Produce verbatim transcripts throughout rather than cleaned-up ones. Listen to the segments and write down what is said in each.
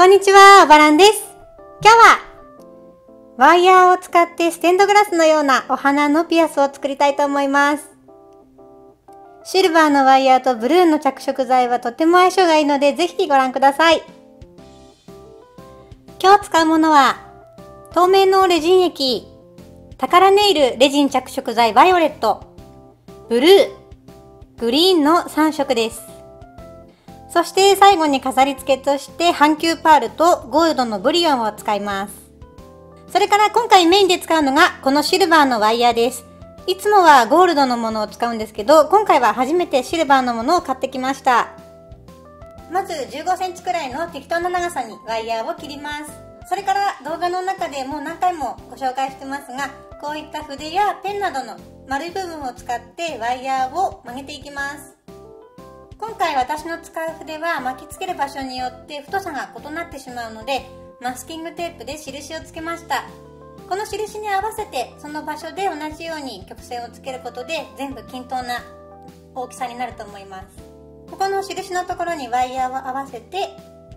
こんにちは、おばらんです。今日はワイヤーを使ってステンドグラスのようなお花のピアスを作りたいと思います。シルバーのワイヤーとブルーの着色剤はとても相性がいいので、ぜひご覧ください。今日使うものは透明のレジン液、タカラネイルレジン着色剤バイオレット、ブルー、グリーンのさん色です。そして最後に飾り付けとして半球パールとゴールドのブリオンを使います。それから今回メインで使うのがこのシルバーのワイヤーです。いつもはゴールドのものを使うんですけど、今回は初めてシルバーのものを買ってきました。まずじゅうごセンチくらいの適当な長さにワイヤーを切ります。それから動画の中でもう何回もご紹介してますが、こういった筆やペンなどの丸い部分を使ってワイヤーを曲げていきます。今回私の使う筆は巻きつける場所によって太さが異なってしまうので、マスキングテープで印をつけました。この印に合わせてその場所で同じように曲線をつけることで全部均等な大きさになると思います。ここの印のところにワイヤーを合わせて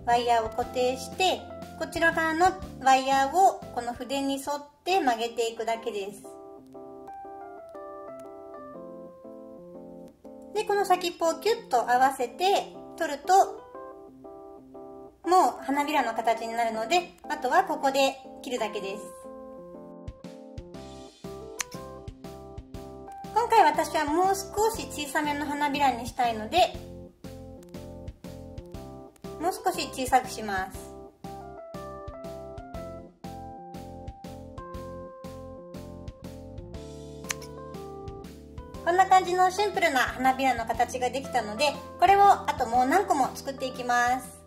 ワイヤーを固定して、こちら側のワイヤーをこの筆に沿って曲げていくだけです。で、この先っぽをキュッと合わせて取るともう花びらの形になるので、あとはここで切るだけです。今回私はもう少し小さめの花びらにしたいので、もう少し小さくします。こんな感じのシンプルな花びらの形ができたので、これをあともう何個も作っていきます。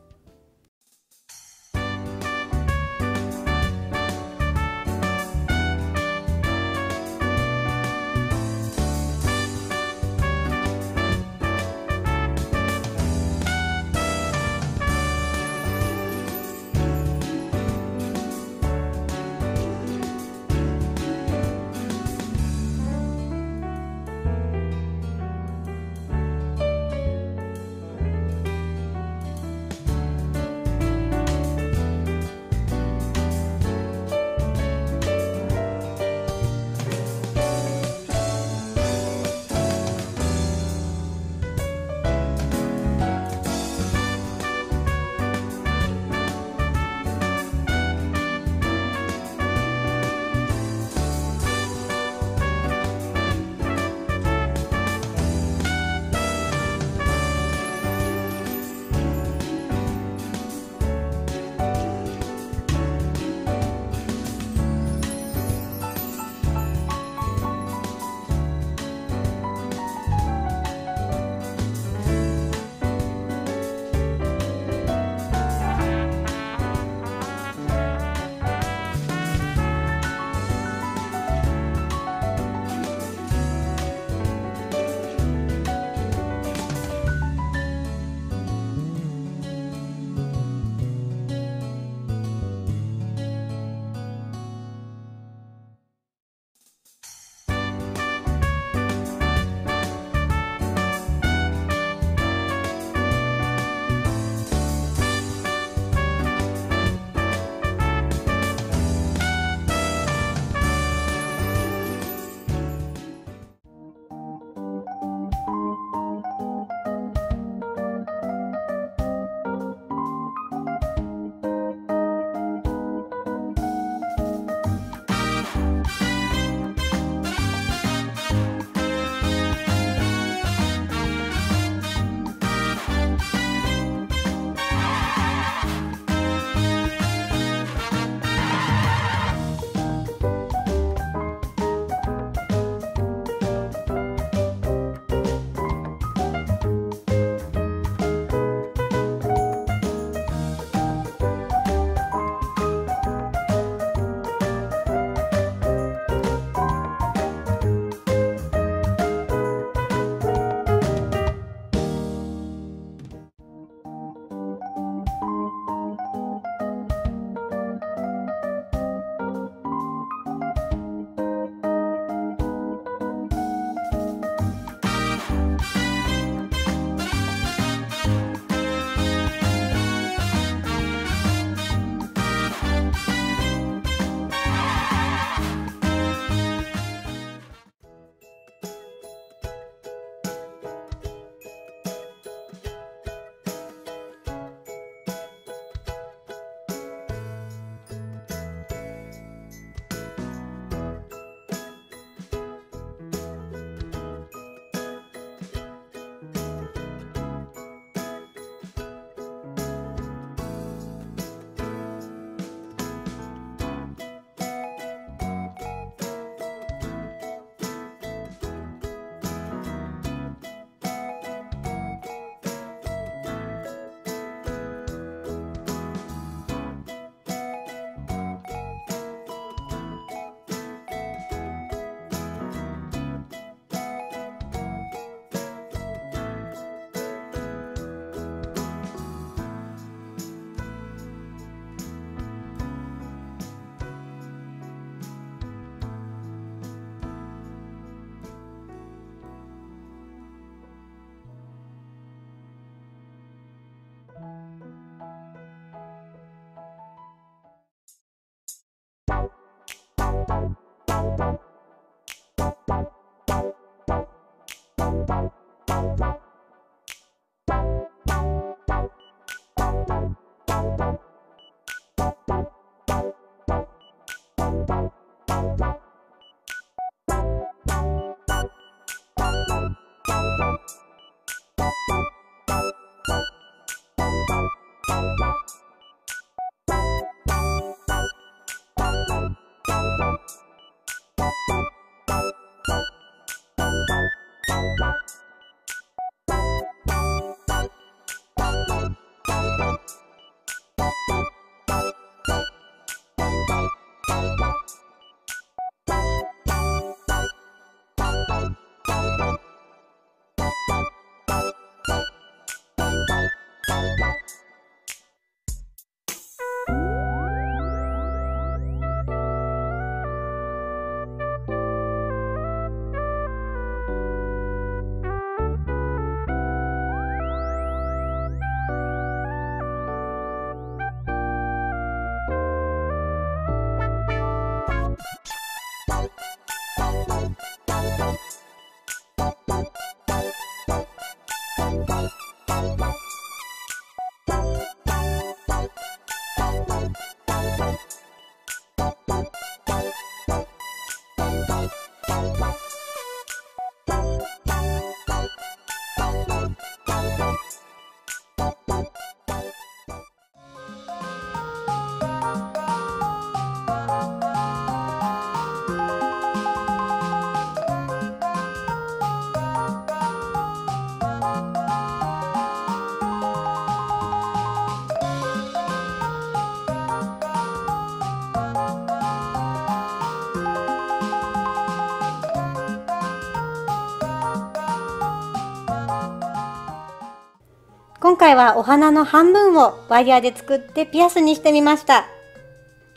今回はお花の半分をワイヤーで作ってピアスにしてみました。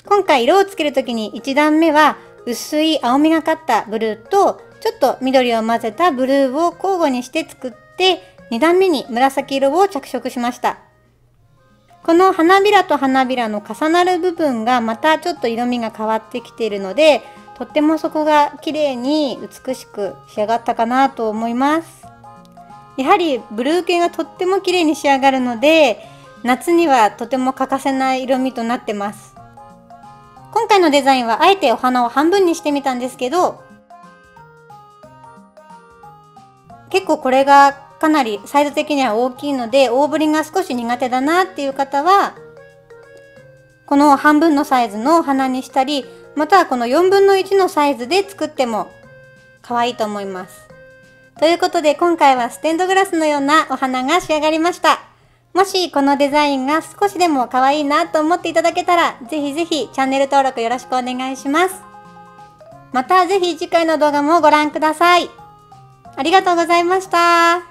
今回色をつけるときにいち段目は薄い青みがかったブルーとちょっと緑を混ぜたブルーを交互にして作ってに段目に紫色を着色しました。この花びらと花びらの重なる部分がまたちょっと色味が変わってきているのでとってもそこが綺麗に美しく仕上がったかなと思います。やはりブルー系がとっても綺麗に仕上がるので夏にはとても欠かせない色味となってます。今回のデザインはあえてお花を半分にしてみたんですけど結構これがかなりサイズ的には大きいので大ぶりが少し苦手だなっていう方はこの半分のサイズのお花にしたりまたはこのよんぶんのいちのサイズで作っても可愛いと思います。ということで今回はステンドグラスのようなお花が仕上がりました。もしこのデザインが少しでも可愛いなと思っていただけたら、ぜひぜひチャンネル登録よろしくお願いします。またぜひ次回の動画もご覧ください。ありがとうございました。